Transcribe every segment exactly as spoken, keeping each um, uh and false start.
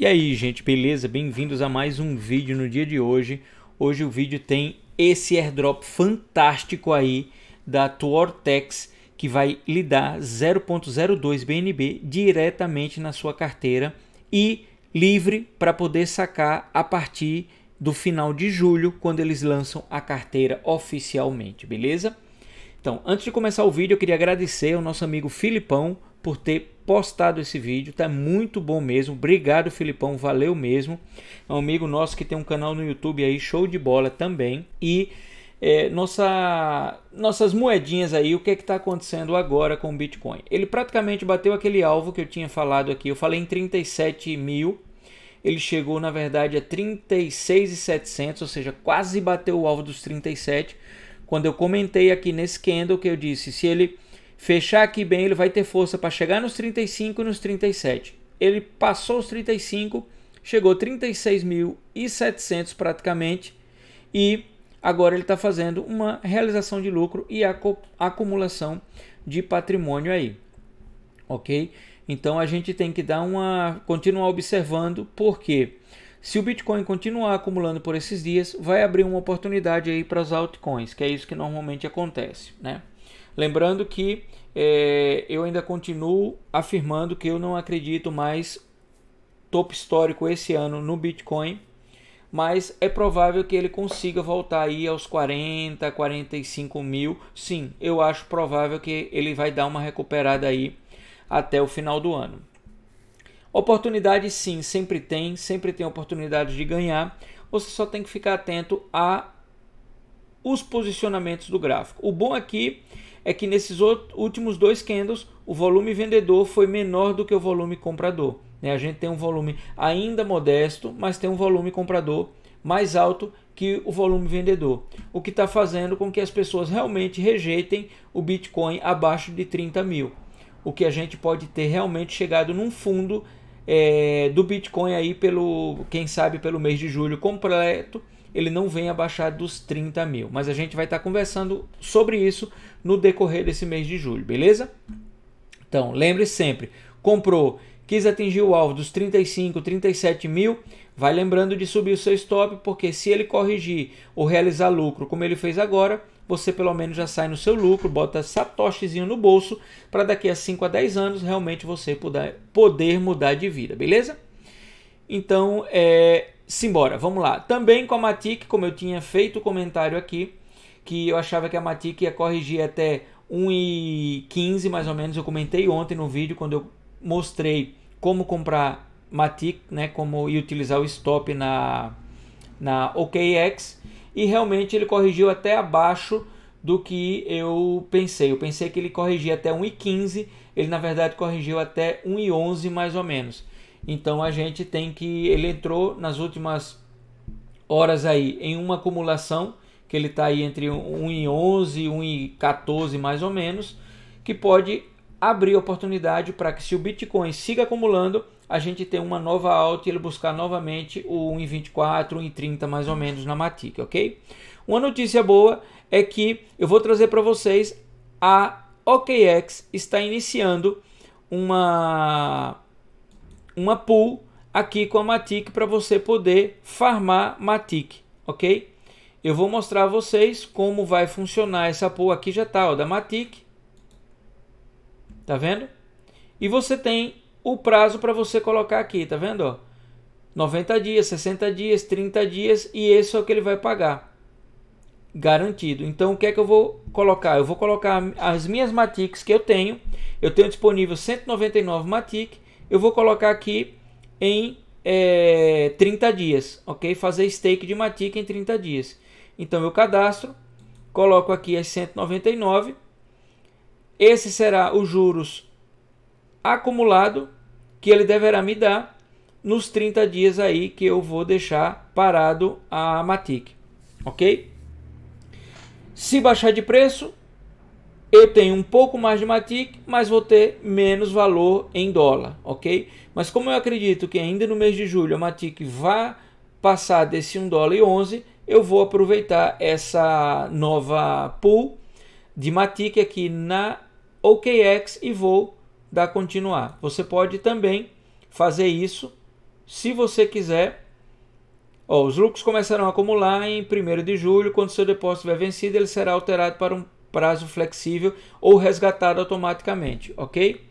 E aí, gente, beleza? Bem-vindos a mais um vídeo no dia de hoje. Hoje o vídeo tem esse airdrop fantástico aí da Tortex, que vai lhe dar zero ponto zero dois B N B diretamente na sua carteira e livre para poder sacar a partir do final de julho, quando eles lançam a carteira oficialmente, beleza? Então, antes de começar o vídeo, eu queria agradecer ao nosso amigo Filipão por ter postado esse vídeo, tá muito bom mesmo, obrigado Filipão, valeu mesmo, é um amigo nosso que tem um canal no YouTube aí, show de bola também, e é, nossa, nossas moedinhas aí, o que é que tá acontecendo agora com o Bitcoin? Ele praticamente bateu aquele alvo que eu tinha falado aqui, eu falei em trinta e sete mil, ele chegou na verdade a trinta e seis mil e setecentos, ou seja, quase bateu o alvo dos trinta e sete, quando eu comentei aqui nesse candle que eu disse, se ele fechar aqui bem, ele vai ter força para chegar nos trinta e cinco e nos trinta e sete. Ele passou os trinta e cinco, chegou trinta e seis mil e setecentos praticamente. E agora ele está fazendo uma realização de lucro e acumulação de patrimônio aí. Ok? Então a gente tem que dar uma, continuar observando, porque se o Bitcoin continuar acumulando por esses dias, vai abrir uma oportunidade aí para as altcoins, que é isso que normalmente acontece, né? Lembrando que é, eu ainda continuo afirmando que eu não acredito mais topo histórico esse ano no Bitcoin, mas é provável que ele consiga voltar aí aos quarenta, quarenta e cinco mil. Sim, eu acho provável que ele vai dar uma recuperada aí até o final do ano. Oportunidade sim, sempre tem, sempre tem oportunidade de ganhar. Você só tem que ficar atento a os posicionamentos do gráfico. O bom aqui é que nesses últimos dois candles o volume vendedor foi menor do que o volume comprador, né? A gente tem um volume ainda modesto, mas tem um volume comprador mais alto que o volume vendedor, o que está fazendo com que as pessoas realmente rejeitem o Bitcoin abaixo de trinta mil, o que a gente pode ter realmente chegado num fundo é, do Bitcoin aí pelo, quem sabe pelo mês de julho completo, ele não vem abaixar dos trinta mil, mas a gente vai estar conversando sobre isso no decorrer desse mês de julho, beleza? Então, lembre sempre, comprou, quis atingir o alvo dos trinta e cinco, trinta e sete mil, vai lembrando de subir o seu stop, porque se ele corrigir ou realizar lucro como ele fez agora, você pelo menos já sai no seu lucro, bota satoshizinho no bolso, para daqui a cinco a dez anos realmente você puder, poder mudar de vida, beleza? Então, é... simbora, vamos lá. Também com a Matic, como eu tinha feito o comentário aqui, que eu achava que a Matic ia corrigir até um e quinze mais ou menos. Eu comentei ontem no vídeo quando eu mostrei como comprar Matic, né, como e utilizar o stop na na OKEx, e realmente ele corrigiu até abaixo do que eu pensei. Eu pensei que ele corrigia até um e quinze, ele na verdade corrigiu até um e onze mais ou menos. Então a gente tem que, ele entrou nas últimas horas aí em uma acumulação, que ele está aí entre um e onze, um e quatorze mais ou menos, que pode abrir oportunidade para que se o Bitcoin siga acumulando, a gente tenha uma nova alta e ele buscar novamente o um e vinte e quatro, um e trinta mais ou menos na Matic, ok? Uma notícia boa é que eu vou trazer para vocês, a OKEx está iniciando uma... uma pool aqui com a Matic para você poder farmar Matic, ok? Eu vou mostrar a vocês como vai funcionar essa pool aqui, já tá, ó, da Matic, tá vendo? E você tem o prazo para você colocar aqui, tá vendo, ó? noventa dias, sessenta dias, trinta dias, e esse é o que ele vai pagar, garantido. Então o que é que eu vou colocar? Eu vou colocar as minhas Matics que eu tenho, eu tenho disponível cento e noventa e nove Matic, eu vou colocar aqui em é, trinta dias, ok? Fazer stake de Matic em trinta dias. Então eu cadastro, coloco aqui as cento e noventa e nove. Esse será os juros acumulado que ele deverá me dar nos trinta dias aí que eu vou deixar parado a Matic, ok? Se baixar de preço, eu tenho um pouco mais de Matic, mas vou ter menos valor em dólar, ok? Mas como eu acredito que ainda no mês de julho a Matic vai passar desse um dólar e onze, eu vou aproveitar essa nova pool de Matic aqui na OKEx e vou dar continuar. Você pode também fazer isso se você quiser. Ó, os lucros começarão a acumular em primeiro de julho, quando seu depósito estiver vencido, ele será alterado para um prazo flexível ou resgatado automaticamente, ok?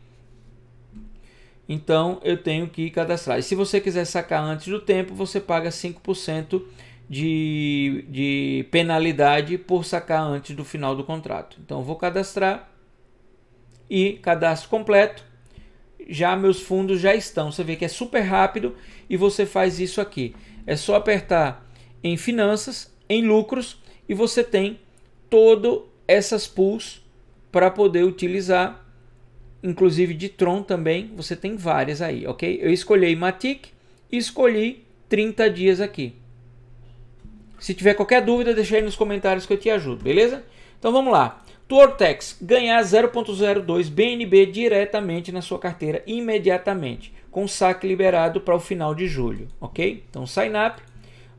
Então, eu tenho que cadastrar. E se você quiser sacar antes do tempo, você paga cinco por cento de, de penalidade por sacar antes do final do contrato. Então, eu vou cadastrar e cadastro completo. Já meus fundos já estão. Você vê que é super rápido e você faz isso aqui. É só apertar em finanças, em lucros, e você tem todas essas pools para poder utilizar, inclusive de Tron também. Você tem várias aí, ok? Eu escolhi Matic e escolhi trinta dias aqui. Se tiver qualquer dúvida, deixa aí nos comentários que eu te ajudo, beleza? Então vamos lá. Tortex, ganhar zero ponto zero dois B N B diretamente na sua carteira imediatamente, com saque liberado para o final de julho, ok? Então sign up,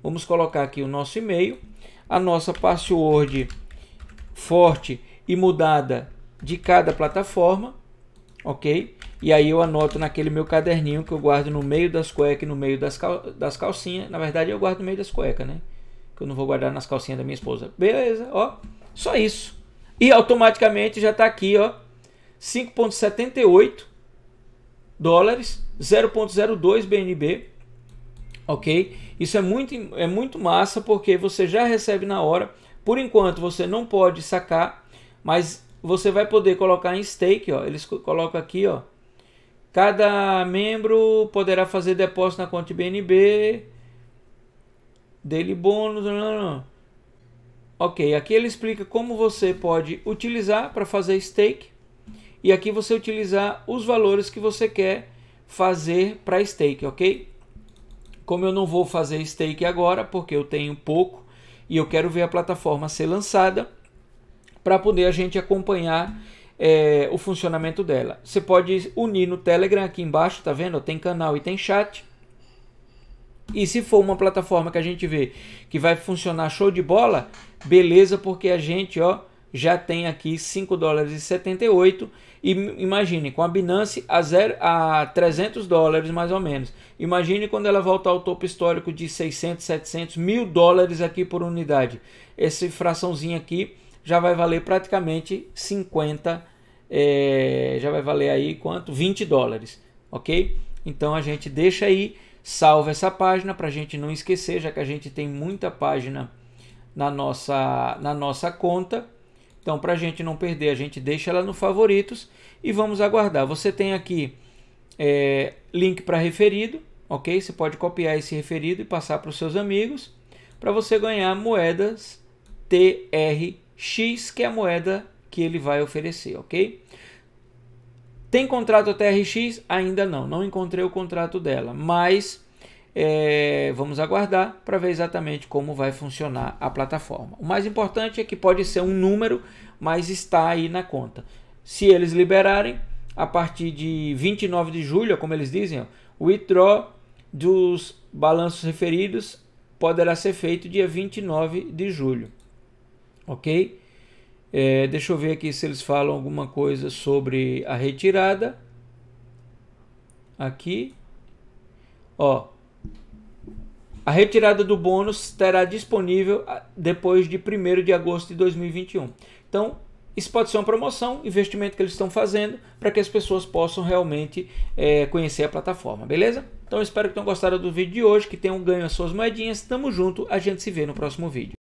vamos colocar aqui o nosso e-mail, a nossa password forte e mudada de cada plataforma, ok? E aí eu anoto naquele meu caderninho que eu guardo no meio das cuecas e no meio das, cal das calcinhas, na verdade eu guardo no meio das cuecas, né? Que eu não vou guardar nas calcinhas da minha esposa, beleza, ó, só isso. E automaticamente já está aqui, ó, cinco vírgula setenta e oito dólares, zero ponto zero dois B N B, ok? Isso é muito, é muito massa, porque você já recebe na hora. Por enquanto você não pode sacar, mas você vai poder colocar em stake, ó, eles colocam aqui, ó, cada membro poderá fazer depósito na conta de B N B, dele bônus, não, não, não. Ok, aqui ele explica como você pode utilizar para fazer stake. E aqui você utilizar os valores que você quer fazer para stake, ok? Como eu não vou fazer stake agora, porque eu tenho pouco e eu quero ver a plataforma ser lançada, para poder a gente acompanhar é, o funcionamento dela. Você pode unir no Telegram aqui embaixo, tá vendo? Tem canal e tem chat. E se for uma plataforma que a gente vê que vai funcionar show de bola, beleza, porque a gente, ó, já tem aqui cinco dólares e setenta e oito. E imagine, com a Binance a, zero, a trezentos dólares mais ou menos. Imagine quando ela voltar ao topo histórico de seiscentos, setecentos, mil dólares aqui por unidade. Essa fraçãozinha aqui já vai valer praticamente cinquenta, é, já vai valer aí quanto? vinte dólares, ok? Então a gente deixa aí. Salva essa página para a gente não esquecer, já que a gente tem muita página na nossa, na nossa conta. Então, para a gente não perder, a gente deixa ela no favoritos e vamos aguardar. Você tem aqui é, link para referido, ok? Você pode copiar esse referido e passar para os seus amigos para você ganhar moedas T R X, que é a moeda que ele vai oferecer, ok? Tem contrato T R X? Ainda não, não encontrei o contrato dela, mas é, vamos aguardar para ver exatamente como vai funcionar a plataforma. O mais importante é que pode ser um número, mas está aí na conta. Se eles liberarem, a partir de vinte e nove de julho, como eles dizem, ó, o withdraw dos balanços referidos poderá ser feito dia vinte e nove de julho, ok? É, deixa eu ver aqui se eles falam alguma coisa sobre a retirada. Aqui, ó, a retirada do bônus estará disponível depois de primeiro de agosto de dois mil e vinte e um. Então, isso pode ser uma promoção, investimento que eles estão fazendo para que as pessoas possam realmente é, conhecer a plataforma, beleza? Então, eu espero que tenham gostado do vídeo de hoje, que tenham ganho as suas moedinhas. Tamo junto, a gente se vê no próximo vídeo.